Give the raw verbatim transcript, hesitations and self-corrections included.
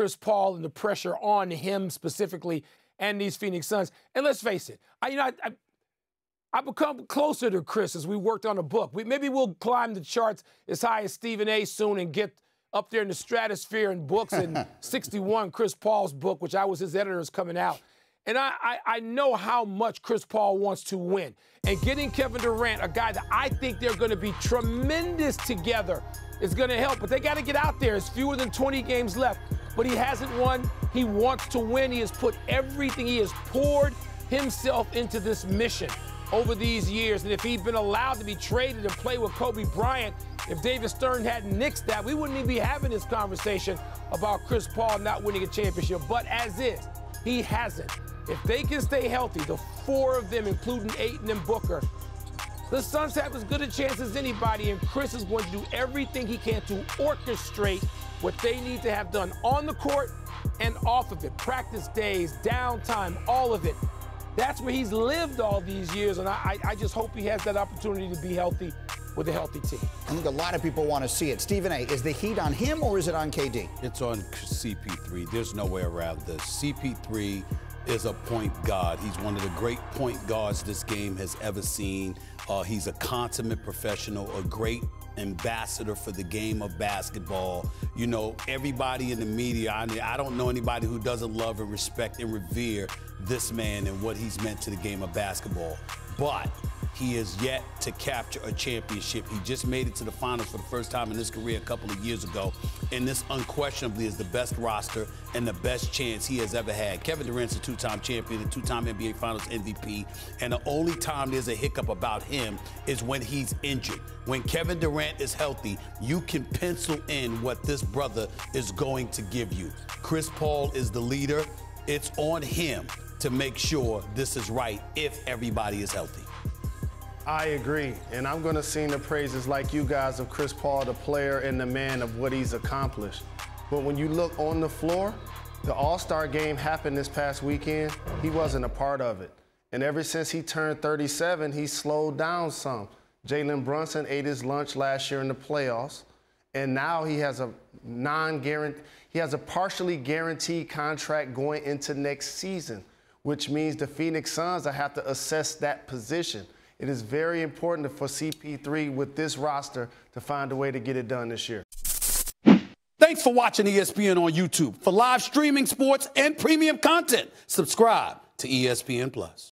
Chris Paul and the pressure on him specifically and these Phoenix Suns. And let's face it, I, you know, I, I, I become closer to Chris as we worked on the book. We, maybe we'll climb the charts as high as Stephen A. soon and get up there in the stratosphere in books. And sixty-one, Chris Paul's book, which I was his editor, is coming out. And I, I, I know how much Chris Paul wants to win. And getting Kevin Durant, a guy that I think they're going to be tremendous together, is going to help. But they got to get out there. It's fewer than twenty games left. But he hasn't won. He wants to win. He has put everything. He has poured himself into this mission over these years. And if he'd been allowed to be traded and play with Kobe Bryant, if David Stern hadn't nixed that, we wouldn't even be having this conversation about Chris Paul not winning a championship. But as is, he hasn't. If they can stay healthy, the four of them, including Ayton and Booker, the Suns have as good a chance as anybody, and Chris is going to do everything he can to orchestrate what they need to have done on the court and off of it. Practice days, downtime, all of it. That's where he's lived all these years, and I, I just hope he has that opportunity to be healthy with a healthy team. I think a lot of people want to see it. Stephen A., is the heat on him or is it on K D? It's on C P three. There's no way around this. C P three is a point guard. He's one of the great point guards this game has ever seen. Uh, he's a consummate professional, a great ambassador for the game of basketball. You know, everybody in the media, I mean, I don't know anybody who doesn't love and respect and revere this man and what he's meant to the game of basketball. But he is yet to capture a championship. He just made it to the finals for the first time in his career a couple of years ago, and this unquestionably is the best roster and the best chance he has ever had. Kevin Durant's a two-time champion, a two-time N B A Finals M V P, and the only time there's a hiccup about him is when he's injured. When Kevin Durant is healthy, you can pencil in what this brother is going to give you. Chris Paul is the leader. It's on him to make sure this is right if everybody is healthy. I agree, and I'm going to sing the praises like you guys of Chris Paul, the player and the man, of what he's accomplished. But when you look on the floor, the All-Star game happened this past weekend. He wasn't a part of it. And ever since he turned thirty-seven, he slowed down some. Jalen Brunson ate his lunch last year in the playoffs, and now he has a non-guarantee, he has a partially guaranteed contract going into next season, which means the Phoenix Suns will have to assess that position. It is very important for C P three with this roster to find a way to get it done this year. Thanks for watching E S P N on YouTube. For live streaming, sports, and premium content, subscribe to E S P N plus.